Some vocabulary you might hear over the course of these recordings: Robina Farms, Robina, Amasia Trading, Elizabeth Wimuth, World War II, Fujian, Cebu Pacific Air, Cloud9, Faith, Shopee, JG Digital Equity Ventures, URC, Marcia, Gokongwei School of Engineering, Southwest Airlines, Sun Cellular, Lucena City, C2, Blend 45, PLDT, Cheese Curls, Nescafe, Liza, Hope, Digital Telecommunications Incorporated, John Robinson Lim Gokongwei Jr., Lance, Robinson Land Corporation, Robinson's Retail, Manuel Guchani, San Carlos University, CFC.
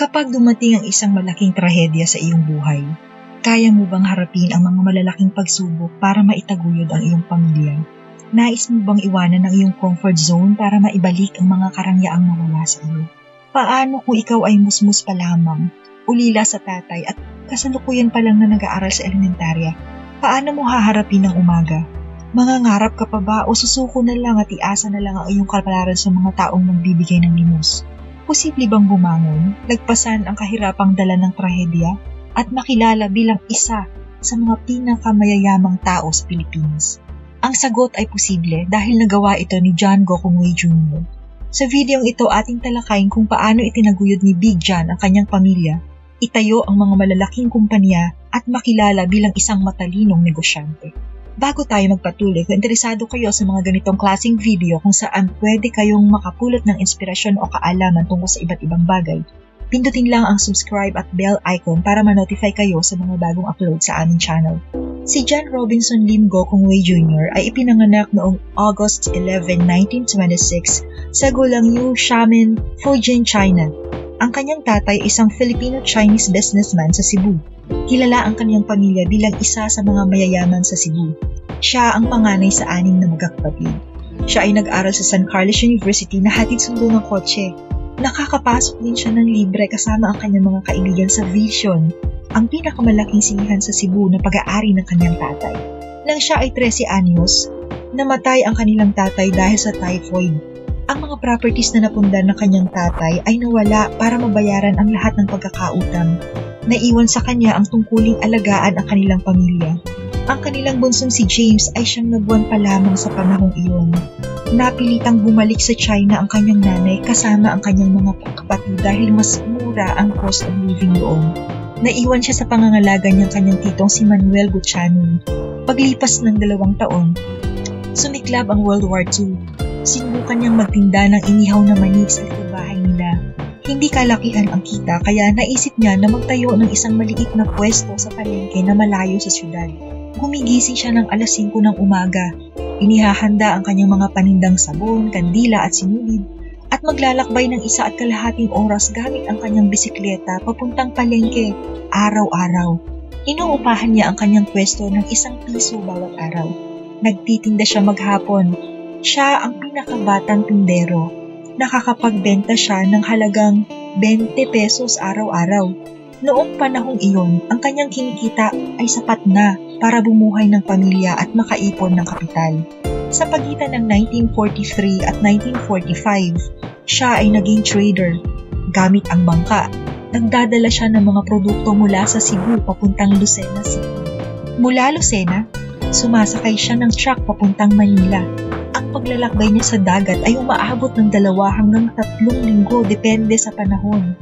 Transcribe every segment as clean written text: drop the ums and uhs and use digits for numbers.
Kapag dumating ang isang malaking trahedya sa iyong buhay, kaya mo bang harapin ang mga malalaking pagsubok para maitaguyod ang iyong pamilya? Nais mo bang iwanan ang iyong comfort zone para maibalik ang mga karangyaang nawala sa iyo? Paano kung ikaw ay musmus pa lamang, ulila sa tatay at kasalukuyan pa lang na nag-aaral sa elementarya? Paano mo haharapin ang umaga? Mangangarap ka pa ba o susuko na lang at iasa na lang ang iyong kapalaran sa mga taong nagbibigay ng limos? Posible bang bumangon, lagpasan ang kahirapang dala ng trahedya, at makilala bilang isa sa mga pinakamayayamang tao sa Pilipinas? Ang sagot ay posible dahil nagawa ito ni John Gokongwei Jr. Sa videong ito, ating talakayin kung paano itinaguyod ni Big John ang kanyang pamilya, itayo ang mga malalaking kumpanya, at makilala bilang isang matalinong negosyante. Bago tayo magpatuloy, kung interesado kayo sa mga ganitong klaseng video kung saan pwede kayong makapulot ng inspirasyon o kaalaman tungkol sa iba't ibang bagay, pindutin lang ang subscribe at bell icon para ma-notify kayo sa mga bagong upload sa aming channel. Si John Robinson Lim Gokongwei Jr. ay ipinanganak noong August 11, 1926 sa Gulangyu Shaman, Fujian, China. Ang kanyang tatay ay isang Filipino-Chinese businessman sa Cebu. Kilala ang kanyang pamilya bilang isa sa mga mayayaman sa Cebu. Siya ang panganay sa anim na magkakapatid. Siya ay nag-aral sa San Carlos University na hatid sundo ng kotse. Nakakapasok din siya ng libre kasama ang kanyang mga kaibigan sa Vision, ang pinakamalaking sinihan sa Cebu na pag-aari ng kanyang tatay. Nang siya ay 13 anyos, namatay ang kanilang tatay dahil sa typhoid. Ang mga properties na napundan ng kanyang tatay ay nawala para mabayaran ang lahat ng pagkakautang. Naiwan sa kanya ang tungkuling alagaan ang kanilang pamilya. Ang kanilang bunsong si James ay 9 buwan pa lamang sa panahong iyon. Napilitang bumalik sa China ang kanyang nanay kasama ang kanyang mga kapatid dahil mas mura ang cost of living doon. Naiwan siya sa pangangalaga niyang kanyang titong si Manuel Guchani. Paglipas ng 2 taon, sumiklab ang World War II. Sinubukan niyang magtinda ng inihaw na manis sa bahay nila. Hindi kalakihan ang kita kaya naisip niya na magtayo ng isang maliit na pwesto sa palengke na malayo sa syudad. Gumigising siya ng 5:00 ng umaga. Inihahanda ang kanyang mga panindang sabon, kandila at sinulid at maglalakbay ng 1 at kalahating oras gamit ang kanyang bisikleta papuntang palengke araw-araw. Inuupahan niya ang kanyang pwesto ng 1 piso bawat araw. Nagtitinda siya maghapon. Siya ang pinakabatang tindero. Nakakapagbenta siya ng halagang 20 pesos araw-araw. Noong panahong iyon, ang kanyang kinikita ay sapat na para bumuhay ng pamilya at makaipon ng kapital. Sa pagitan ng 1943 at 1945, siya ay naging trader. Gamit ang bangka, nagdadala siya ng mga produkto mula sa Cebu papuntang Lucena City. Mula Lucena, sumasakay siya ng truck papuntang Manila. Ang paglalakbay niya sa dagat ay umaabot ng 2 hanggang 3 linggo depende sa panahon.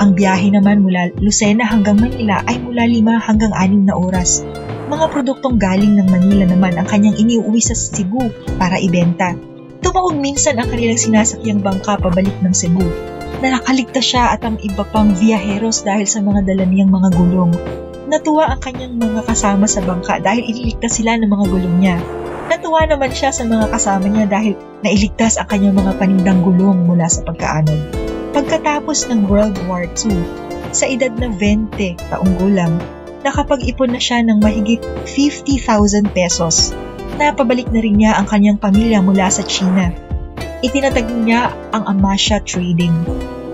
Ang biyahe naman mula Lucena hanggang Manila ay mula 5 hanggang 6 na oras. Mga produktong galing ng Manila naman ang kanyang iniuwi sa Cebu para ibenta. Tumawag minsan ang kanilang sinasakyang bangka pabalik ng Cebu. Nakakaligtas siya at ang iba pang viajeros dahil sa mga dala niyang mga gulong. Natuwa ang kanyang mga kasama sa bangka dahil iniligtas sila ng mga gulong niya. Natuwa naman siya sa mga kasama niya dahil nailigtas ang kanyang mga panindang gulong mula sa pagkaanod. Pagkatapos ng World War II, sa edad na 20 taong gulang, nakapag-ipon na siya ng mahigit 50,000 pesos. Napabalik na rin niya ang kanyang pamilya mula sa China. Itinatag niya ang Amasia Trading.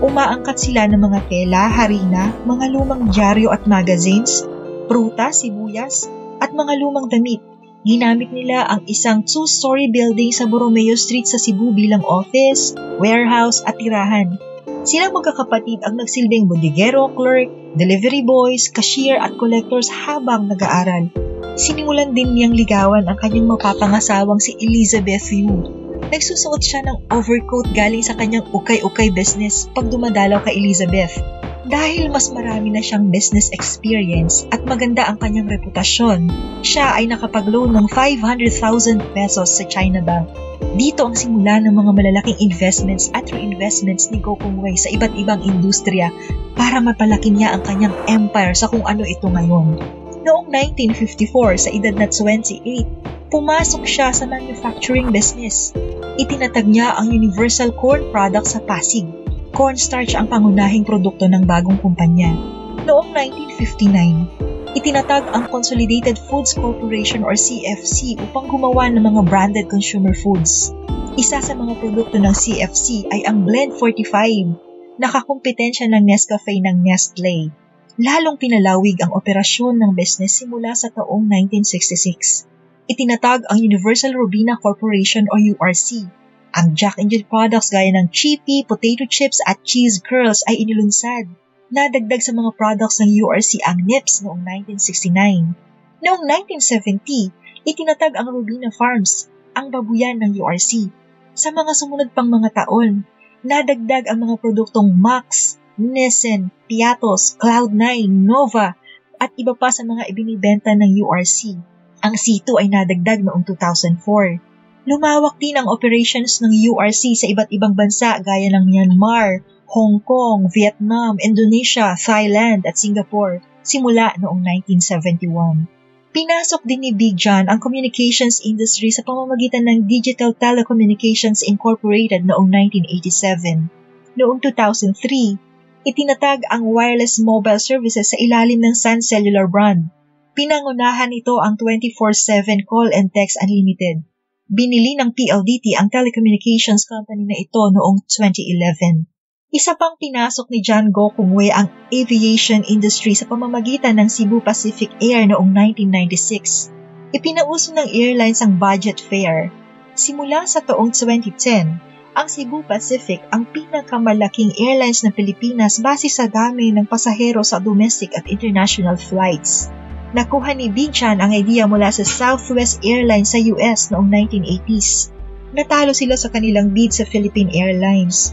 Umaangkat sila ng mga tela, harina, mga lumang dyaryo at magazines, prutas, sibuyas, at mga lumang damit. Ginamit nila ang isang 2-story building sa Borromeo Street sa Cebu bilang office, warehouse at tirahan. Silang magkakapatid ang nagsilbing bodeguero, clerk, delivery boys, cashier at collectors habang nag-aaral. Sinimulan din niyang ligawan ang kanyang mapapangasawang si Elizabeth Wimuth. Nagsusuot siya ng overcoat galing sa kanyang ukay-ukay business pag dumadalaw kay Elizabeth. Dahil mas marami na siyang business experience at maganda ang kanyang reputasyon, siya ay nakapag-loan ng 500,000 pesos sa China Bank. Dito ang simula ng mga malalaking investments at reinvestments ni Gokongwei sa iba't ibang industriya para mapalaki niya ang kanyang empire sa kung ano ito ngayon. Noong 1954, sa edad na 28, pumasok siya sa manufacturing business. Itinatag niya ang Universal Corn Products sa Pasig. cornstarch ang pangunahing produkto ng bagong kumpanya. Noong 1959, itinatag ang Consolidated Foods Corporation or CFC upang gumawa ng mga branded consumer foods. Isa sa mga produkto ng CFC ay ang Blend 45, nakakumpetensya ng Nescafe ng Nestle. Lalong pinalawig ang operasyon ng business simula sa taong 1966. Itinatag ang Universal Robina Corporation o URC. Ang Jack Engine products gaya ng Chippy, potato chips at cheese curls ay inilunsad. Nadagdag sa mga products ng URC ang NIPS noong 1969. Noong 1970, itinatag ang Robina Farms, ang babuyan ng URC. Sa mga sumunod pang mga taon, nadagdag ang mga produktong Max, Nestle, Piatos, Cloud9, Nova, at iba pa sa mga ibinibenta ng URC. Ang C2 ay nadagdag noong 2004. Lumawak din ang operations ng URC sa iba't ibang bansa gaya ng Myanmar, Hong Kong, Vietnam, Indonesia, Thailand at Singapore simula noong 1971. Pinasok din ni Big John ang communications industry sa pamamagitan ng Digital Telecommunications Incorporated noong 1987. Noong 2003, itinatag ang wireless mobile services sa ilalim ng Sun Cellular brand. Pinangunahan nito ang 24/7 call and text unlimited. Binili ng PLDT ang telecommunications company na ito noong 2011. Isa pang pinasok ni John Gokongwei ang aviation industry sa pamamagitan ng Cebu Pacific Air noong 1996. Ipinauso ng airlines ang budget fare. Simula sa taong 2010, ang Cebu Pacific ang pinakamalaking airlines ng Pilipinas base sa dami ng pasahero sa domestic at international flights. Nakuha ni Big John ang idea mula sa Southwest Airlines sa US noong 1980s. Natalo sila sa kanilang bid sa Philippine Airlines.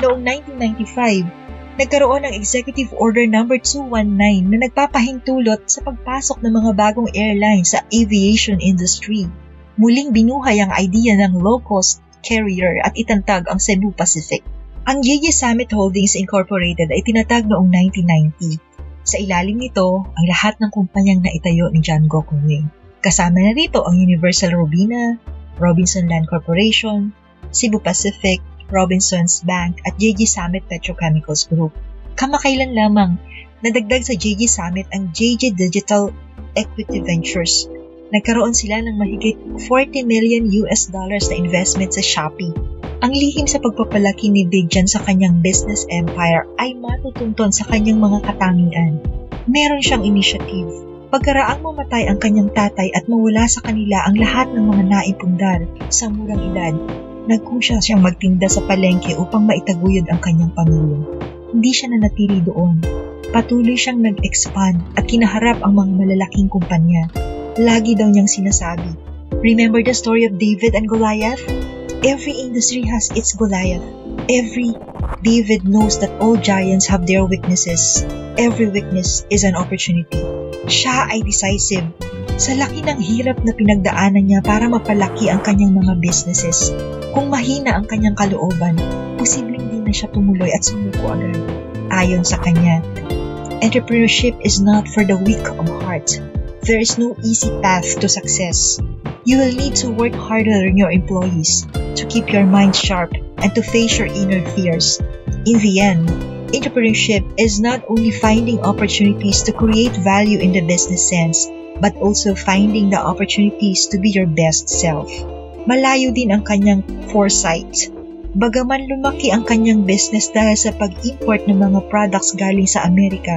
Noong 1995, nagkaroon ng Executive Order No. 219 na nagpapahintulot sa pagpasok ng mga bagong airlines sa aviation industry. Muling binuhay ang idea ng low-cost carrier at itinatag ang Cebu Pacific. Ang Gigi Summit Holdings Incorporated ay itinatag noong 1990. Sa ilalim nito, ang lahat ng kumpanyang naitayo ni John Gokongwei. Kasama na rito ang Universal Robina, Robinson Land Corporation, Cebu Pacific, Robinson's Bank at Gigi Summit Petrochemicals Group. Kamakailan lamang, nadagdag sa Gigi Summit ang JG Digital Equity Ventures. Nagkaroon sila ng mahigit $40 million na investment sa Shopee. Ang lihim sa pagpapalaki ni Big John sa kanyang business empire ay matutunton sa kanyang mga katangian. Meron siyang initiative. Pagkaraang mamatay ang kanyang tatay at mawala sa kanila ang lahat ng mga naipundar sa murang edad, nagkusya siyang magtinda sa palengke upang maitaguyod ang kanyang pamilya. Hindi siya nanatili doon. Patuloy siyang nag-expand at kinaharap ang mga malalaking kumpanya. Lagi daw niyang sinasabi, "Remember the story of David and Goliath? Every industry has its Goliath. Every David knows that all giants have their weaknesses. Every weakness is an opportunity." Siya ay decisive. Sa laki ng hirap na pinagdaanan niya para mapalaki ang kanyang mga businesses, kung mahina ang kanyang kalooban, posibleng din na siya tumuloy at sumuko agad. Ayon sa kanya, "Entrepreneurship is not for the weak of heart. There is no easy path to success. You will need to work harder on your employees, to keep your mind sharp, and to face your inner fears. In the end, entrepreneurship is not only finding opportunities to create value in the business sense, but also finding the opportunities to be your best self." Malayo din ang kanyang foresight. Bagaman lumaki ang kanyang business dahil sa pag-import ng mga products galing sa Amerika,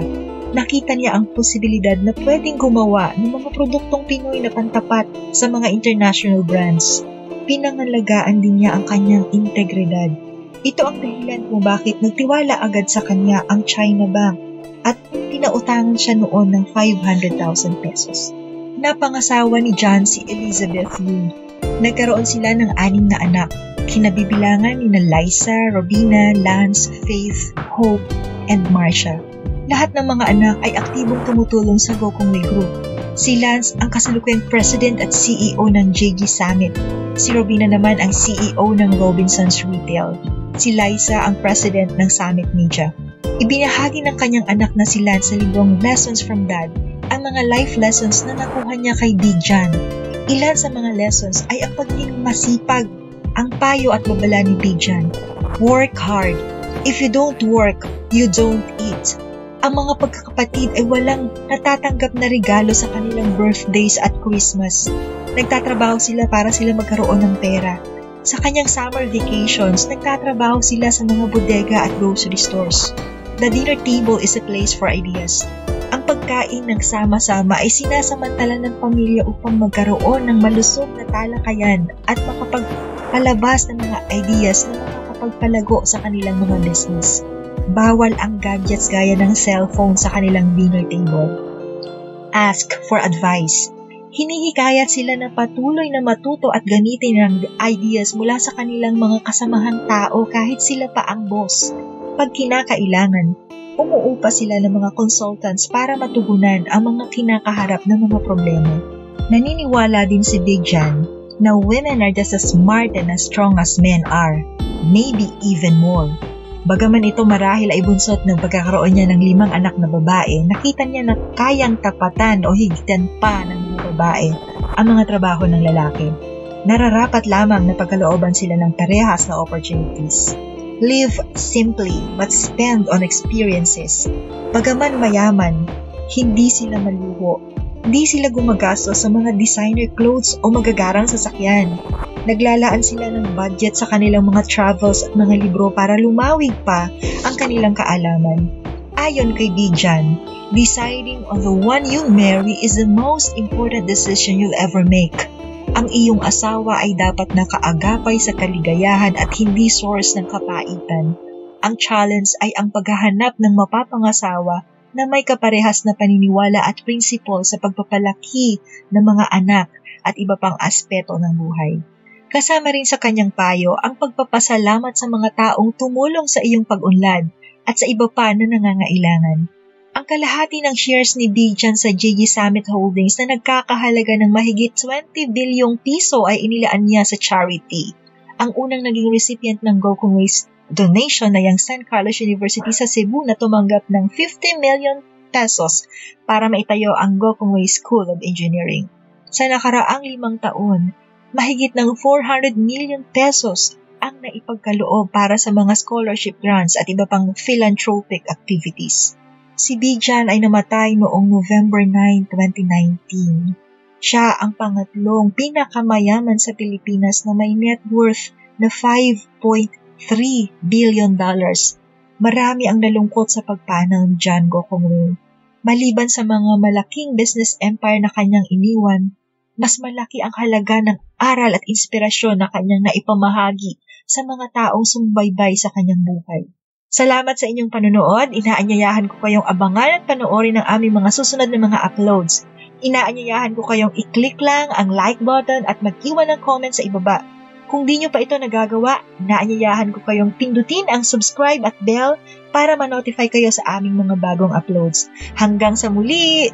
nakita niya ang posibilidad na pwedeng gumawa ng mga produktong Pinoy na pantapat sa mga international brands. Pinangalagaan din niya ang kanyang integridad. Ito ang dahilan kung bakit nagtiwala agad sa kanya ang China Bank at pinautangan siya noon ng 500,000 pesos. Napangasawa ni John si Elizabeth Wimuth. Nagkaroon sila ng 6 na anak, kinabibilangan ni Liza, Robina, Lance, Faith, Hope, and Marcia. Lahat ng mga anak ay aktibong tumutulong sa Gokongwei Group. Si Lance ang kasalukuyang President at CEO ng JG Summit. Si Robina naman ang CEO ng Robinson's Retail. Si Liza ang President ng Summit Media. Ibinahagi ng kanyang anak na si Lance sa librong Lessons from Dad ang mga life lessons na nakuha niya kay Big John. Ilan sa mga lessons ay ang pagiging masipag, ang payo at babala ni Big John. Work hard. If you don't work, you don't eat. Ang mga pagkakapatid ay walang natatanggap na regalo sa kanilang birthdays at Christmas. Nagtatrabaho sila para sila magkaroon ng pera. Sa kanyang summer vacations, nagtatrabaho sila sa mga bodega at grocery stores. The dinner table is a place for ideas. Ang pagkain ng sama-sama ay sinasamantala ng pamilya upang magkaroon ng malusog na talakayan at makapagpalabas ng mga ideas na makakapagpalago sa kanilang mga business. Bawal ang gadgets gaya ng cellphone sa kanilang dinner table. Ask for advice. Hinihikayat sila na patuloy na matuto at gamitin ang ideas mula sa kanilang mga kasamahang tao kahit sila pa ang boss. Pag kinakailangan, umuupa sila ng mga consultants para matugunan ang mga kinakaharap ng mga problema. Naniniwala din si Big John na women are just as smart and as strong as men are, maybe even more. Bagaman ito marahil ay bunsot ng pagkakaroon niya ng 5 anak na babae, nakita niya na kayang tapatan o higtan pa ng mga babae ang mga trabaho ng lalaki. Nararapat lamang na pagkalooban sila ng parehas na opportunities. Live simply but spend on experiences. Bagaman mayaman, hindi sila maluho. Hindi sila gumagastos sa mga designer clothes o magagarang sasakyan. Naglalaan sila ng budget sa kanilang mga travels at mga libro para lumawig pa ang kanilang kaalaman. Ayon kay Bijan, deciding on the one you marry is the most important decision you'll ever make. Ang iyong asawa ay dapat nakaagapay sa kaligayahan at hindi source ng kapaitan. Ang challenge ay ang paghahanap ng mapapangasawa na may kaparehas na paniniwala at prinsipal sa pagpapalaki ng mga anak at iba pang aspeto ng buhay. Kasama rin sa kanyang payo ang pagpapasalamat sa mga taong tumulong sa iyong pag-unlad at sa iba pa na nangangailangan. Ang kalahati ng shares ni Bijan sa JG Summit Holdings na nagkakahalaga ng mahigit 20 bilyong piso ay inilaan niya sa charity. Ang unang naging recipient ng Gokongwei's donation ay ang San Carlos University sa Cebu na tumanggap ng 50 million pesos para maitayo ang Gokongwei School of Engineering. Sa nakaraang 5 taon, mahigit ng 400 million pesos ang naipagkaloob para sa mga scholarship grants at iba pang philanthropic activities. Si Bijan ay namatay noong November 9, 2019. Siya ang pangatlong pinakamayaman sa Pilipinas na may net worth na $5.3 billion. Marami ang nalungkot sa pagpanaw ni John Gokongwei. Maliban sa mga malaking business empire na kanyang iniwan, mas malaki ang halaga ng aral at inspirasyon na kanyang naipamahagi sa mga taong sumbaybay sa kanyang buhay. Salamat sa inyong panunood. Inaanyayahan ko kayong abangan at panoorin ang aming mga susunod na mga uploads. Inaanyayahan ko kayong i-click lang ang like button at mag-iwan ng comment sa ibaba. Kung di nyo pa ito nagagawa, inaanyayahan ko kayong pindutin ang subscribe at bell para ma-notify kayo sa aming mga bagong uploads. Hanggang sa muli!